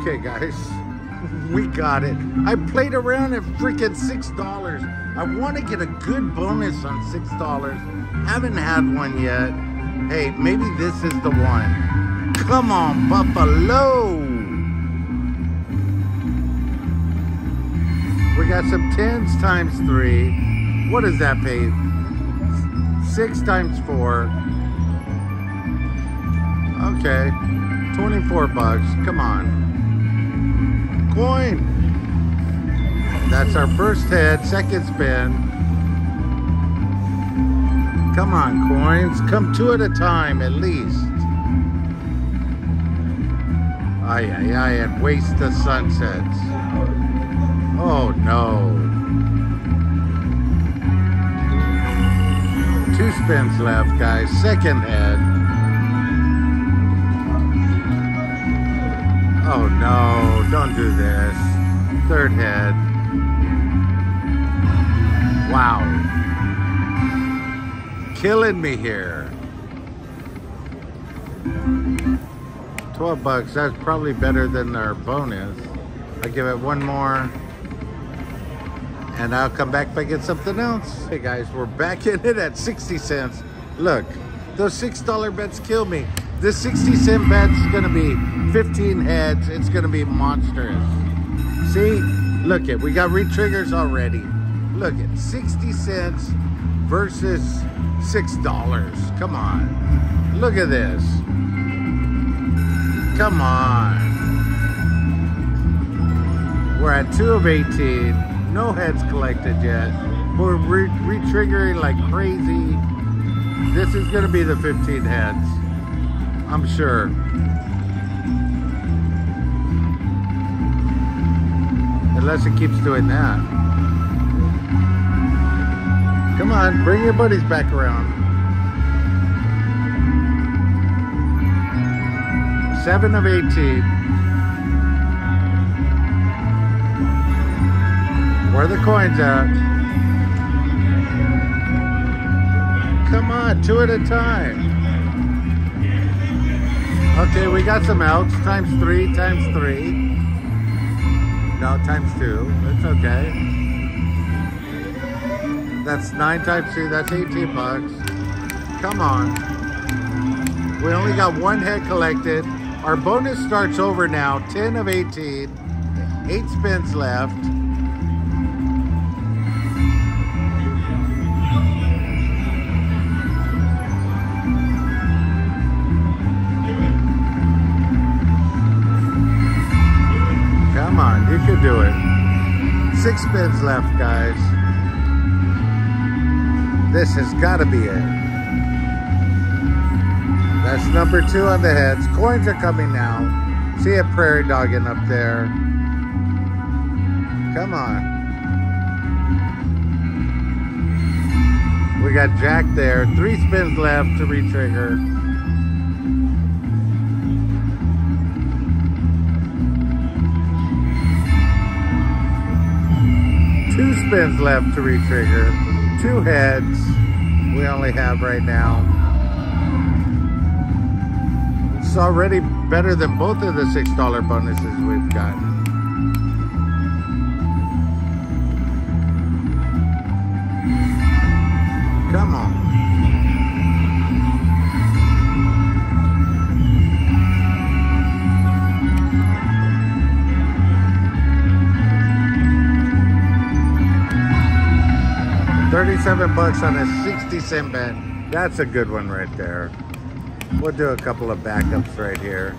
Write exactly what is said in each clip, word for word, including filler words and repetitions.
Okay, guys, we got it. I played around at freaking six dollars. I want to get a good bonus on six dollars. Haven't had one yet. Hey, maybe this is the one. Come on, Buffalo. We got some tens times three. What does that pay? Six times four. Okay, twenty-four bucks. Come on. Coin. That's our first head, second spin. Come on, coins. Come two at a time at least. Ay, ay, ay, and waste the sunsets. Oh no. Two spins left, guys. Second head. Oh no. Don't do this. Third head. Wow. Killing me here. twelve bucks. That's probably better than our bonus. I'll give it one more. And I'll come back if I get something else. Hey guys, we're back in it at sixty cents. Look, those six dollar bets kill me. This sixty cent bet's gonna be fifteen heads. It's gonna be monstrous. See? Look it, we got re-triggers already. Look it, sixty cents versus six dollars. Come on. Look at this. Come on. We're at two of eighteen. No heads collected yet. We're re-triggering like crazy. This is gonna be the fifteen heads. I'm sure. Unless it keeps doing that. Come on, bring your buddies back around. seven of eighteen. Where are the coins at? Come on, two at a time. Okay, we got some outs. Times three, times three. No, times two. That's okay. That's nine times two. That's eighteen bucks. Come on. We only got one head collected. Our bonus starts over now. ten of eighteen. Eight spins left. You could do it. Six spins left, guys. This has got to be it. That's number two on the heads. Coins are coming now. See a prairie dogging up there. Come on. We got Jack there. Three spins left to re-trigger. Two spins left to re-trigger. Two heads we only have right now. It's already better than both of the six dollar bonuses we've gotten. Come on. thirty-seven bucks on a sixty cent bet. That's a good one right there. We'll do a couple of backups right here.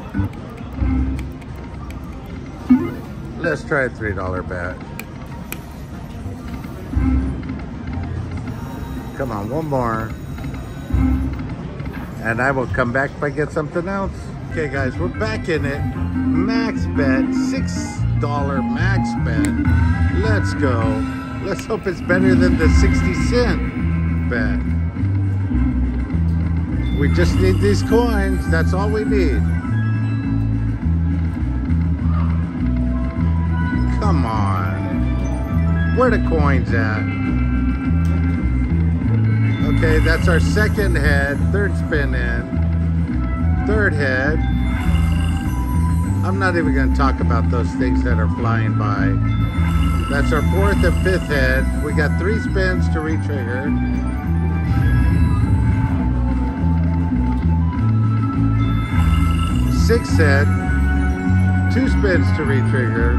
Let's try a three dollar bet. Come on, one more. And I will come back if I get something else. Okay guys, we're back in it. Max bet, six dollar max bet. Let's go. Let's hope it's better than the sixty cent bet. We just need these coins. That's all we need. Come on. Where the coins at? Okay, that's our second head. Third spin in. Third head. I'm not even going to talk about those things that are flying by. That's our fourth and fifth head. We got three spins to re-trigger. Sixth head, two spins to re-trigger.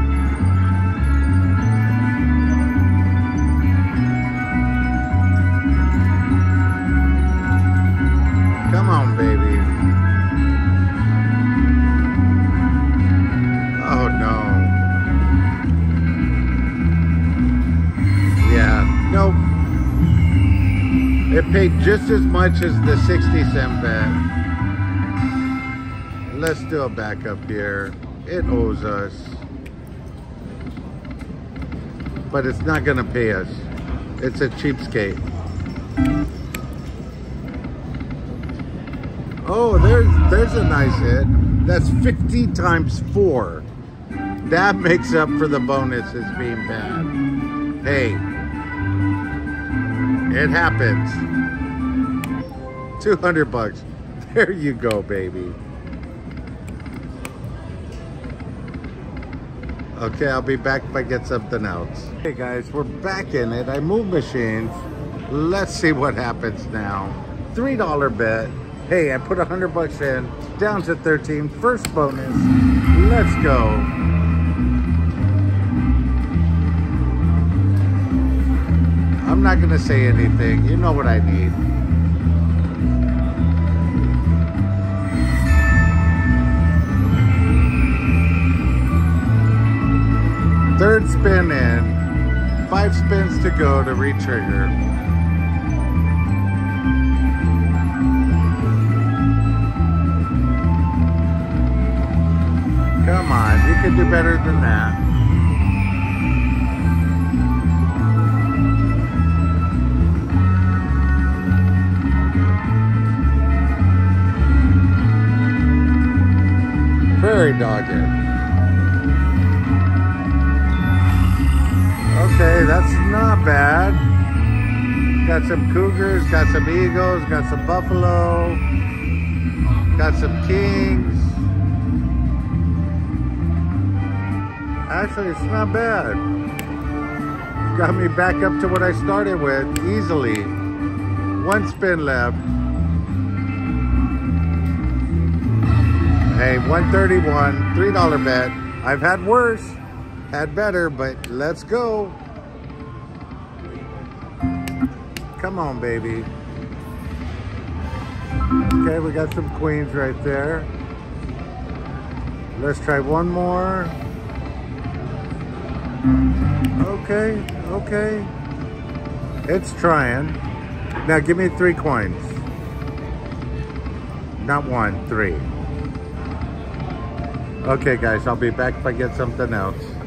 Come on, baby. Oh no. Yeah, nope. It paid just as much as the sixty cent bet. Let's do a backup here. It owes us, but it's not gonna pay us. It's a cheapskate. Oh, there's there's a nice hit. That's fifty times four. That makes up for the bonuses being bad. Hey, it happens. two hundred bucks. There you go, baby. Okay, I'll be back if I get something else. Hey guys, we're back in it. I moved machines. Let's see what happens now. three dollar bet. Hey, I put one hundred bucks in. Down to thirteen. First bonus. Let's go. I'm not gonna say anything. You know what I need. Third spin in, five spins to go to re-trigger. Come on, you can do better than that. Very dogged. Okay, that's not bad. Got some cougars, got some eagles, got some buffalo, got some kings. Actually, it's not bad. Got me back up to what I started with easily. One spin left. Hey, one thirty-one, three dollar bet. I've had worse, had better, but let's go. Come on, baby. Okay, we got some queens right there. Let's try one more. Okay, okay. It's trying. Now give me three coins. Not one, three. Okay, guys, I'll be back if I get something else.